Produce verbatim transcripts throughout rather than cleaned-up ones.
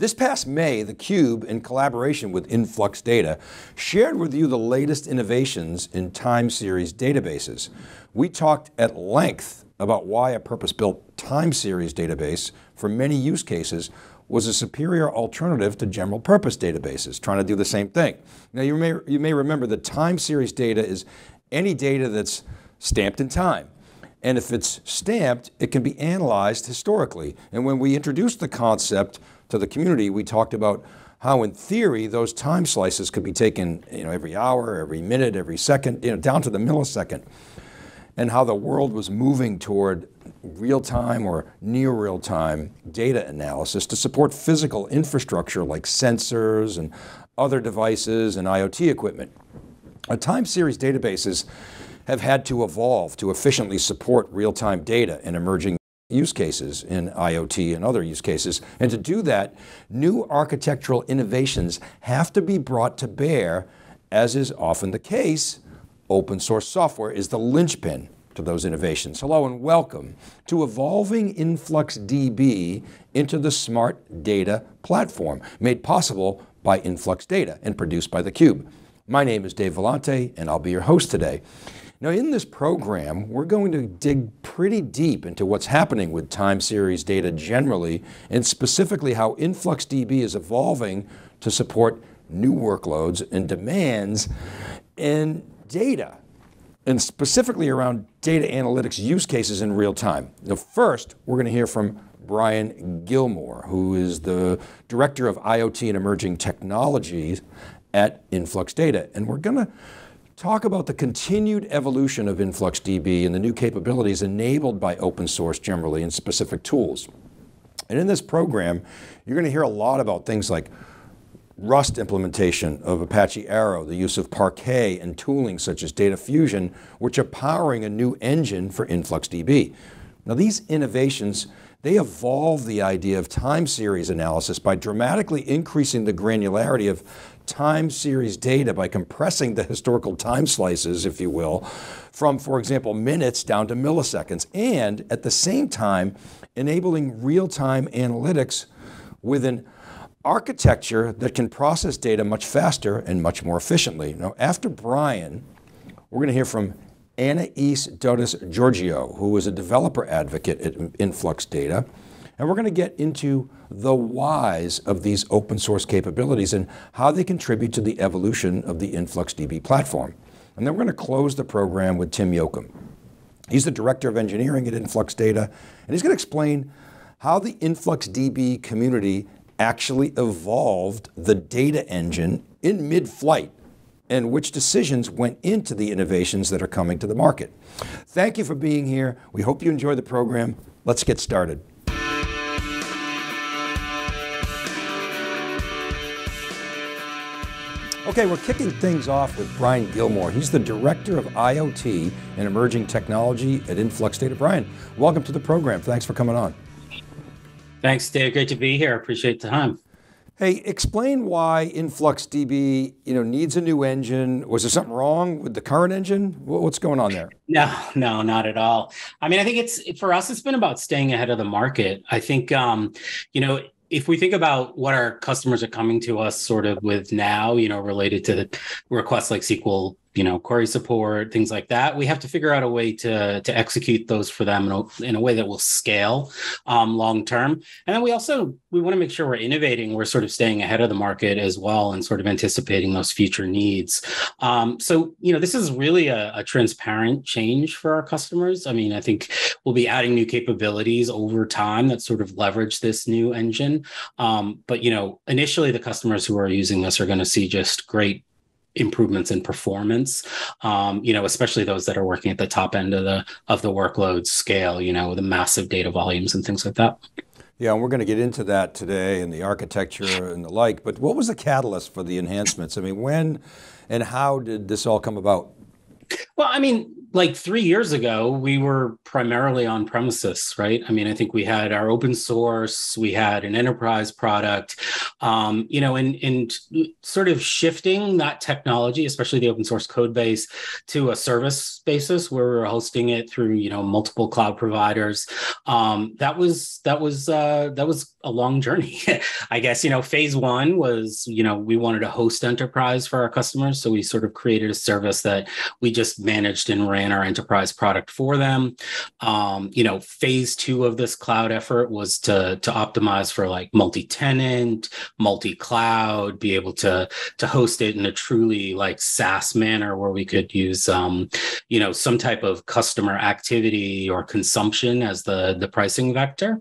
This past May, theCUBE, in collaboration with Influx Data, shared with you the latest innovations in time series databases. We talked at length about why a purpose-built time series database for many use cases was a superior alternative to general purpose databases, trying to do the same thing. Now you may, you may remember that time series data is any data that's stamped in time. And if it's stamped, it can be analyzed historically. And when we introduced the concept to the community, we talked about how in theory those time slices could be taken, you know, every hour, every minute, every second, you know, down to the millisecond. And how the world was moving toward real-time or near real-time data analysis to support physical infrastructure like sensors and other devices and IoT equipment. Our time series databases have had to evolve to efficiently support real-time data and emerging use cases in IoT and other use cases. And to do that, new architectural innovations have to be brought to bear, as is often the case. Open source software is the linchpin to those innovations. Hello and welcome to evolving InfluxDB into the smart data platform, made possible by Influx Data and produced by theCUBE. My name is Dave Vellante and I'll be your host today. Now in this program, we're going to dig pretty deep into what's happening with time series data generally, and specifically how InfluxDB is evolving to support new workloads and demands and data, and specifically around data analytics use cases in real time. Now first, we're going to hear from Brian Gilmore, who is the Director of IoT and Emerging Technologies at Influx Data. And we're going to talk about the continued evolution of InfluxDB and the new capabilities enabled by open source generally and specific tools. And in this program, you're going to hear a lot about things like Rust implementation of Apache Arrow, the use of Parquet and tooling such as DataFusion, which are powering a new engine for InfluxDB. Now these innovations, they evolve the idea of time series analysis by dramatically increasing the granularity of time series data by compressing the historical time slices, if you will, from, for example, minutes down to milliseconds, and at the same time, enabling real-time analytics with an architecture that can process data much faster and much more efficiently. Now, after Brian, we're going to hear from Anaïs Dotis-Giorgio, who is a developer advocate at Influx Data, and we're going to get into the whys of these open source capabilities and how they contribute to the evolution of the InfluxDB platform. And then we're going to close the program with Tim Yoakam. He's the Director of Engineering at Influx Data, and he's going to explain how the InfluxDB community actually evolved the data engine in mid-flight, and which decisions went into the innovations that are coming to the market. Thank you for being here. We hope you enjoy the program. Let's get started. Okay, we're kicking things off with Brian Gilmore. He's the Director of IoT and Emerging Technology at Influx Data. Brian, welcome to the program. Thanks for coming on. Thanks, Dave. Great to be here. I appreciate the time. Hey, explain why InfluxDB, you know, needs a new engine. Was there something wrong with the current engine? What's going on there? No, no, not at all. I mean, I think it's, for us, it's been about staying ahead of the market. I think, um, you know, if we think about what our customers are coming to us sort of with now, you know, related to the requests like S Q L, you know, query support, things like that, we have to figure out a way to, to execute those for them in a, in a way that will scale um, long term. And then we also, we want to make sure we're innovating. We're sort of staying ahead of the market as well and sort of anticipating those future needs. Um, so, you know, this is really a, a transparent change for our customers. I mean, I think we'll be adding new capabilities over time that sort of leverage this new engine. Um, but, you know, initially the customers who are using this are going to see just great improvements in performance, um, you know, especially those that are working at the top end of the of the workload scale, you know, the massive data volumes and things like that. Yeah, and we're going to get into that today and the architecture and the like, but what was the catalyst for the enhancements? I mean, when and how did this all come about? Well, I mean, like three years ago, we were primarily on premises, right? I mean, I think we had our open source, we had an enterprise product, um, you know, and, and sort of shifting that technology, especially the open source code base, to a service basis where we were hosting it through, you know, multiple cloud providers. Um, that was, that was, uh, that was a long journey. I guess, you know, phase one was, you know, we wanted to host enterprise for our customers. So we sort of created a service that we just managed and ran our enterprise product for them. Um, you know, phase two of this cloud effort was to, to optimize for like multi-tenant, multi-cloud, be able to, to host it in a truly like SaaS manner where we could use, um, you know, some type of customer activity or consumption as the, the pricing vector.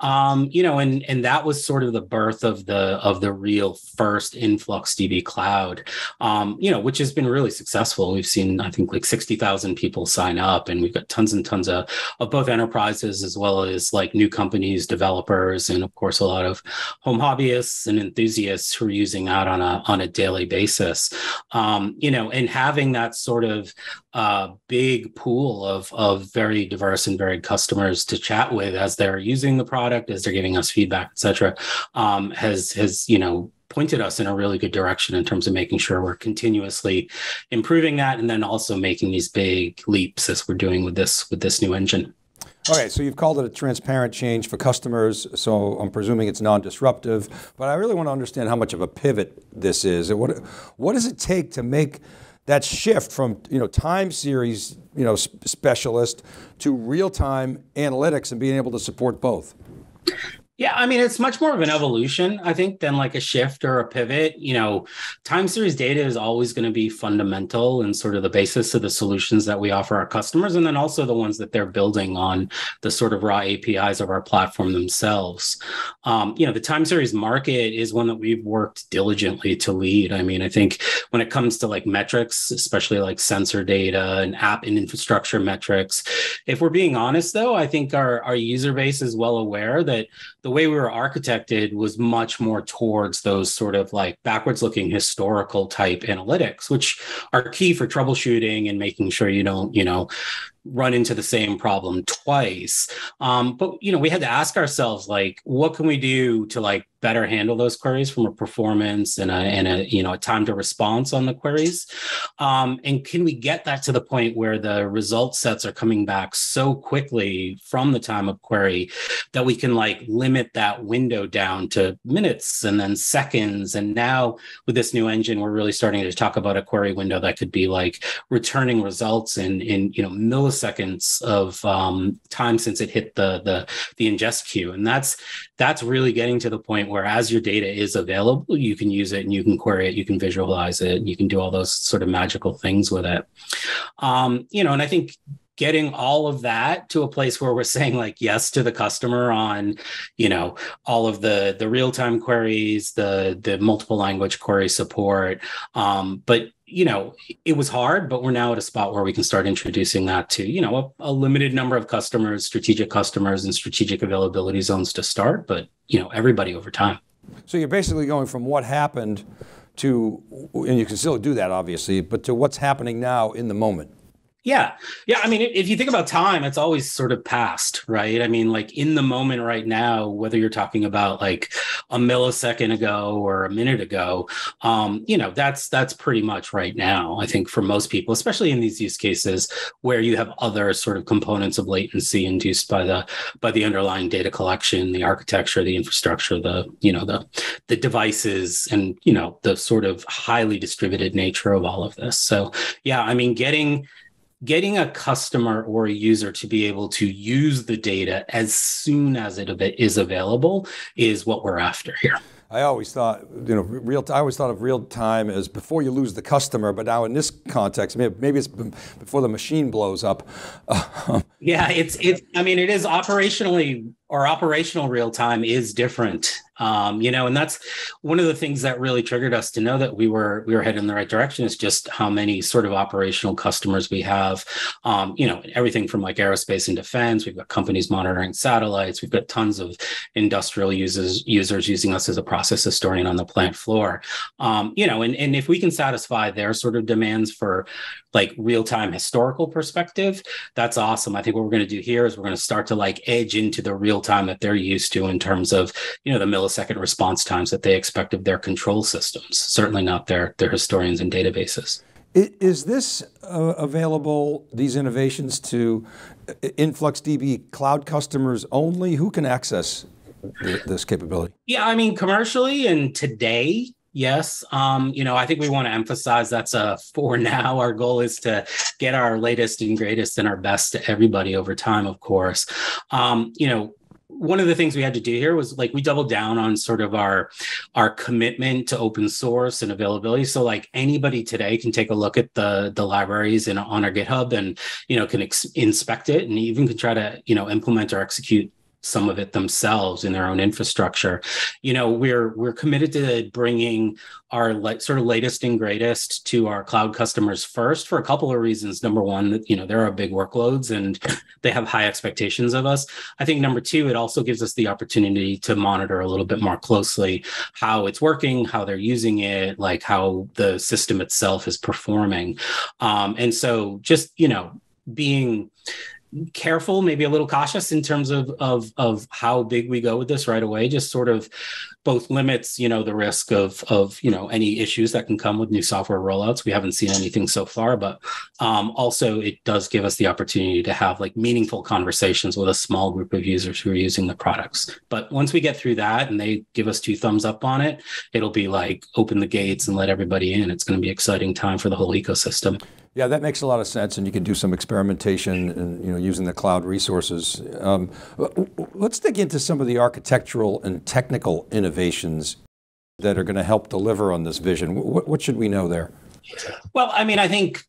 Um, you know, and, and that was sort of the birth of the of the real first InfluxDB cloud, um, you know, which has been really successful. We've seen, I think, like sixty thousand people sign up, and we've got tons and tons of, of both enterprises as well as like new companies, developers, and of course, a lot of home hobbyists and enthusiasts who are using that on a, on a daily basis, um, you know, and having that sort of uh, big pool of, of very diverse and varied customers to chat with as they're using the product, as they're giving us feedback, et cetera, um, has, has, you know, pointed us in a really good direction in terms of making sure we're continuously improving that, and then also making these big leaps as we're doing with this, with this new engine. All right, so you've called it a transparent change for customers, so I'm presuming it's non-disruptive, but I really want to understand how much of a pivot this is, and what, what does it take to make that shift from, you know, time series, you know, sp specialist to real-time analytics and being able to support both? Yeah, I mean, it's much more of an evolution, I think, than like a shift or a pivot. You know, time series data is always going to be fundamental and sort of the basis of the solutions that we offer our customers, and then also the ones that they're building on the sort of raw A P Is of our platform themselves. Um, you know, the time series market is one that we've worked diligently to lead. I mean, I think when it comes to like metrics, especially like sensor data and app and infrastructure metrics, if we're being honest, though, I think our, our user base is well aware that the The way we were architected was much more towards those sort of like backwards looking historical type analytics, which are key for troubleshooting and making sure you don't, you know, run into the same problem twice. Um, but, you know, we had to ask ourselves, like, what can we do to like better handle those queries from a performance and a, and a you know, a time to response on the queries? Um, and can we get that to the point where the result sets are coming back so quickly from the time of query that we can like limit that window down to minutes and then seconds? And now with this new engine, we're really starting to talk about a query window that could be like returning results in, in you know, milliseconds seconds of um, time since it hit the, the the ingest queue. And that's that's really getting to the point where as your data is available, you can use it and you can query it, you can visualize it, and you can do all those sort of magical things with it. Um, you know, and I think getting all of that to a place where we're saying like yes to the customer on, you know, all of the the real-time queries, the the multiple language query support, um, but you know, it was hard, but we're now at a spot where we can start introducing that to, you know, a, a limited number of customers, strategic customers and strategic availability zones to start, but, you know, everybody over time. So you're basically going from what happened to, and you can still do that obviously, but to what's happening now in the moment. Yeah. Yeah. I mean, if you think about time, it's always sort of past, right? I mean, like in the moment right now, whether you're talking about like a millisecond ago or a minute ago, um, you know, that's that's pretty much right now, I think, for most people, especially in these use cases where you have other sort of components of latency induced by the by the underlying data collection, the architecture, the infrastructure, the, you know, the, the devices and, you know, the sort of highly distributed nature of all of this. So, yeah, I mean, getting Getting a customer or a user to be able to use the data as soon as it is available is what we're after here. I always thought, you know, real. I always thought of real time as before you lose the customer, but now in this context, maybe it's before the machine blows up. Yeah, it's it's. I mean, it is operationally or operational real time is different. Um, you know, and that's one of the things that really triggered us to know that we were we were heading in the right direction is just how many sort of operational customers we have. Um, you know, everything from like aerospace and defense. We've got companies monitoring satellites. We've got tons of industrial users users using us as a process historian on the plant floor. Um, you know, and and if we can satisfy their sort of demands for like real time historical perspective, that's awesome. I think what we're going to do here is we're going to start to like edge into the real time that they're used to in terms of, you know, the millisecond response times that they expect of their control systems, certainly not their, their historians and databases. Is this uh, available, these innovations, to InfluxDB cloud customers only? Who can access th- this capability? Yeah, I mean, commercially and today, yes. Um, you know, I think we want to emphasize that's a for now. Our goal is to get our latest and greatest and our best to everybody over time, of course. Um, you know, one of the things we had to do here was like, we doubled down on sort of our, our commitment to open source and availability. So like anybody today can take a look at the, the libraries in, on our GitHub and, you know, can ex- inspect it and even can try to, you know, implement or execute some of it themselves in their own infrastructure. You know, we're we're committed to bringing our le- sort of latest and greatest to our cloud customers first for a couple of reasons. Number one, that, you know, there are big workloads and they have high expectations of us. I think number two, it also gives us the opportunity to monitor a little bit more closely how it's working, how they're using it, like how the system itself is performing. Um, and so just, you know, being careful, maybe a little cautious in terms of, of of how big we go with this right away, just sort of both limits, you know, the risk of, of, you know, any issues that can come with new software rollouts. We haven't seen anything so far, but um, also it does give us the opportunity to have like meaningful conversations with a small group of users who are using the products. But once we get through that and they give us two thumbs up on it, it'll be like open the gates and let everybody in. It's going to be an exciting time for the whole ecosystem. Yeah, that makes a lot of sense, and you can do some experimentation, and, you know, using the cloud resources. Um, let's dig into some of the architectural and technical innovations that are going to help deliver on this vision. What, what should we know there? Well, I mean, I think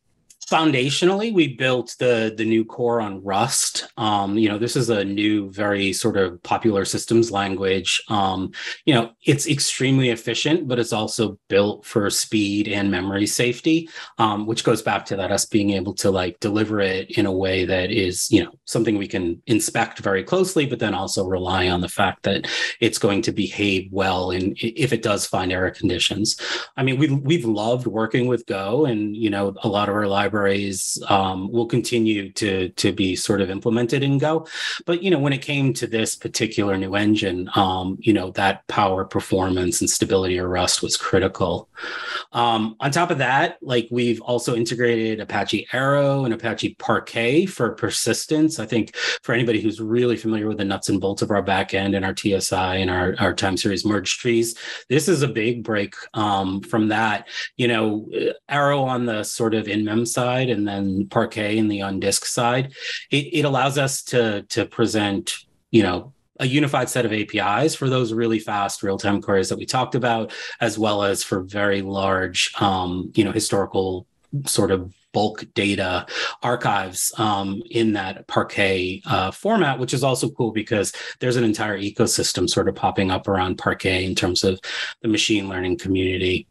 foundationally, we built the, the new core on Rust. Um, you know, this is a new, very sort of popular systems language. Um, you know, it's extremely efficient, but it's also built for speed and memory safety, um, which goes back to that us being able to like deliver it in a way that is, you know, something we can inspect very closely, but then also rely on the fact that it's going to behave well in if it does find error conditions. I mean, we we've loved working with Go, and you know, a lot of our libraries Libraries um, will continue to to be sort of implemented in Go, but you know, when it came to this particular new engine, um, you know, that power, performance, and stability of Rust was critical. Um, on top of that, like we've also integrated Apache Arrow and Apache Parquet for persistence. I think for anybody who's really familiar with the nuts and bolts of our backend and our T S I and our, our time series merge trees, this is a big break um, from that. You know, Arrow on the sort of in-mem side, and then Parquet in the on-disk side, it, it allows us to, to present, you know, a unified set of A P Is for those really fast real-time queries that we talked about, as well as for very large, um, you know, historical sort of bulk data archives um, in that Parquet uh, format, which is also cool because there's an entire ecosystem sort of popping up around Parquet in terms of the machine learning community.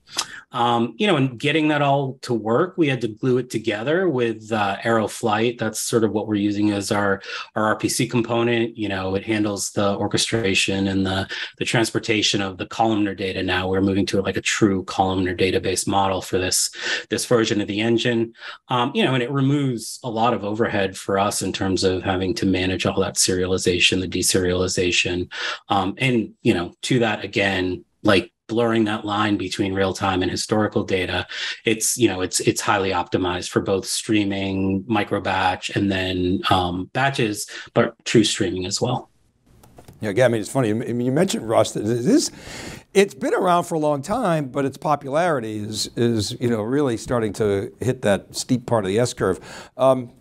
Um, you know, and getting that all to work, we had to glue it together with uh, Arrow Flight. That's sort of what we're using as our, our R P C component. You know, it handles the orchestration and the, the transportation of the columnar data. Now we're moving to like a true columnar database model for this, this version of the engine. Um, you know, and it removes a lot of overhead for us in terms of having to manage all that serialization, the deserialization. Um, and, you know, to that again, like, blurring that line between real-time and historical data, it's, you know, it's it's highly optimized for both streaming, micro-batch, and then um, batches, but true streaming as well. Yeah, again, I mean, it's funny, I mean, you mentioned Rust. It is, it's been around for a long time, but its popularity is, is you know, really starting to hit that steep part of the S-curve. Um,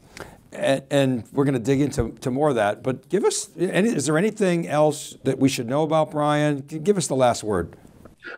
And, and we're going to dig into to more of that, but give us, any, is there anything else that we should know about, Brian? Give us the last word.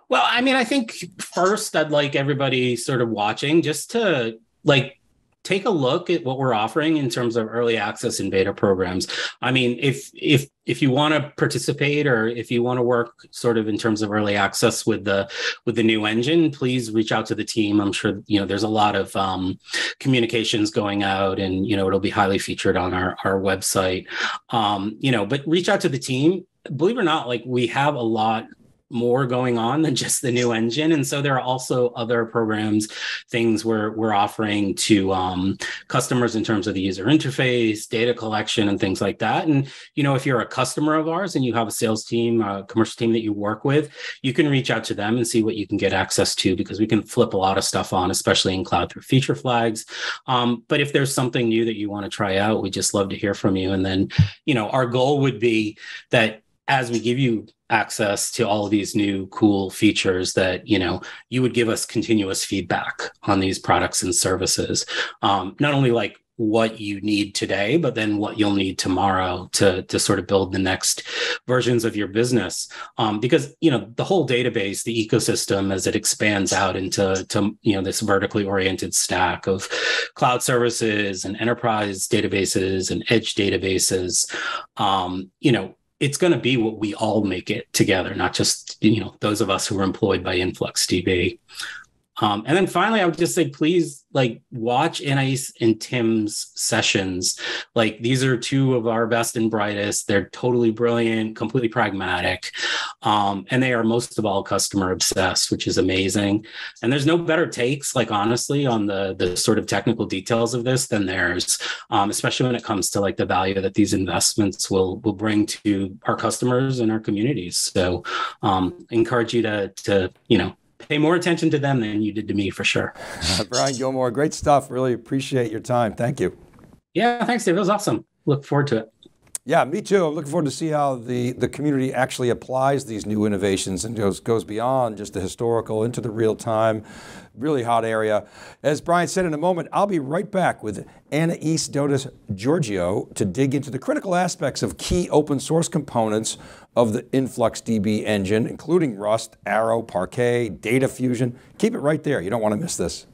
Well, I mean, I think first I'd like everybody sort of watching just to like take a look at what we're offering in terms of early access and beta programs. I mean, if if if you want to participate or if you want to work sort of in terms of early access with the with the new engine, please reach out to the team. I'm sure, you know, there's a lot of um, communications going out and, you know, it'll be highly featured on our, our website, um, you know, but reach out to the team. Believe it or not, like we have a lot more going on than just the new engine. And so there are also other programs, things we're, we're offering to um, customers in terms of the user interface, data collection, and things like that. And, you know, if you're a customer of ours and you have a sales team, a commercial team that you work with, you can reach out to them and see what you can get access to, because we can flip a lot of stuff on, especially in cloud through feature flags. Um, but if there's something new that you want to try out, we just love to hear from you. And then, you know, our goal would be that as we give you access to all of these new cool features, that, you know, you would give us continuous feedback on these products and services. Um, not only like what you need today, but then what you'll need tomorrow to, to sort of build the next versions of your business. Um, because, you know, the whole database, the ecosystem, as it expands out into, to, you know, this vertically oriented stack of cloud services and enterprise databases and edge databases, um, you know, it's going to be what we all make it together, not just, you know, those of us who are employed by InfluxDB. Um, and then finally, I would just say, please, like, watch Anaïs and Tim's sessions. Like, these are two of our best and brightest. They're totally brilliant, completely pragmatic. Um, and they are most of all customer obsessed, which is amazing. And there's no better takes, like, honestly, on the, the sort of technical details of this than theirs, um, especially when it comes to like the value that these investments will, will bring to our customers and our communities. So um, encourage you to, to, you know, pay more attention to them than you did to me, for sure. Uh, Brian Gilmore, great stuff. Really appreciate your time. Thank you. Yeah, thanks, Dave. It was awesome. Look forward to it. Yeah, me too. I'm looking forward to see how the, the community actually applies these new innovations and goes, goes beyond just the historical into the real time. Really hot area. As Brian said, in a moment, I'll be right back with Anaïs Dotis-Giorgio to dig into the critical aspects of key open source components of the InfluxDB engine, including Rust, Arrow, Parquet, DataFusion. Keep it right there. You don't want to miss this.